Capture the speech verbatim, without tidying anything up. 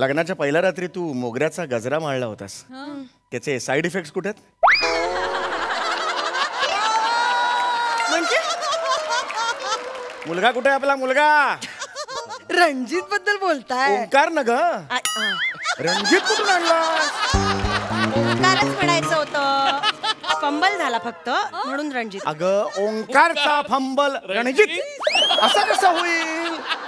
लग्नाच्या पहिल्या रात्री तू मोगऱ्याचा गजरा माळला होतास, त्याचे साइड इफेक्ट्स कुठे आहेत? मुलगा कुठे आपला मुलगा? रणजित बद्दल बोलताय? ओंकार ना ग, रणजित कुठून आणला? ओंकारच म्हणायचं होतं, फंबल झाला फक्त म्हणून रणजित. अगं ओंकारचा फंबल रणजित, असं कसं होईल?